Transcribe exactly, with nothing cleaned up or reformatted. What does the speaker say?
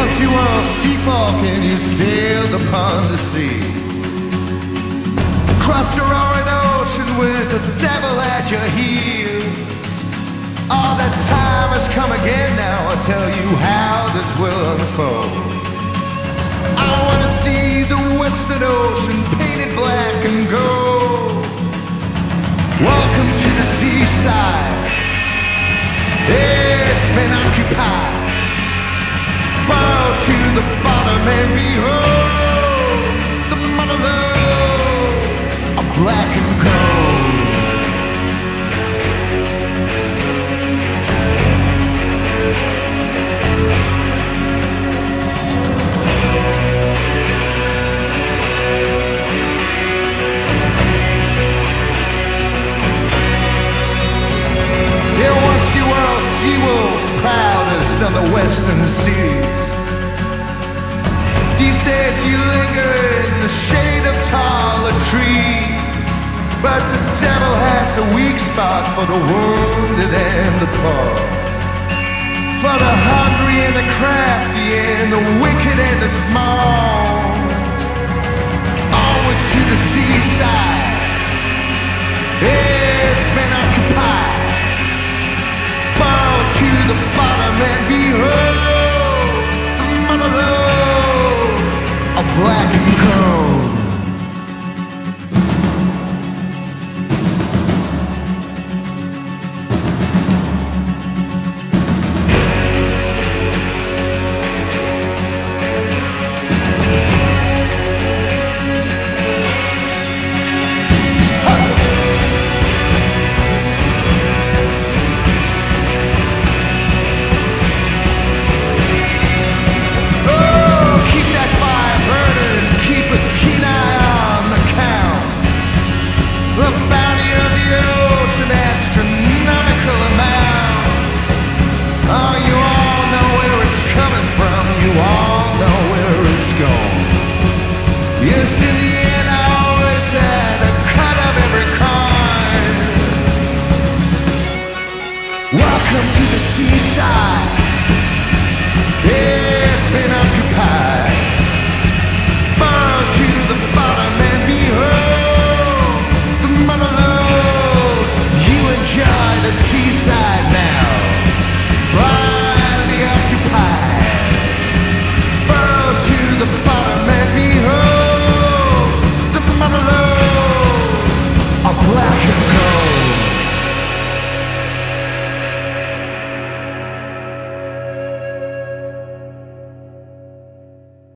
Once you were a sea folk and you sailed upon the sea, across your roaring ocean with the devil at your heels. All that time has come again now. I'll tell you how this will unfold. I want to see the western ocean painted black and gold. Welcome to the seaside. It's been occupied. Bow to the bottom and behold the motherlode of black and gold. There once you were sea wolves, proudest of the western seas. These days you linger in the shade of taller trees. But the devil has a weak spot for the wounded and the poor, for the hungry and the crafty and the wicked and the small. Onward to the seaside, it's been occupied. Bow to the bottom and behold the motherlode of black and gold. Yes, indeed.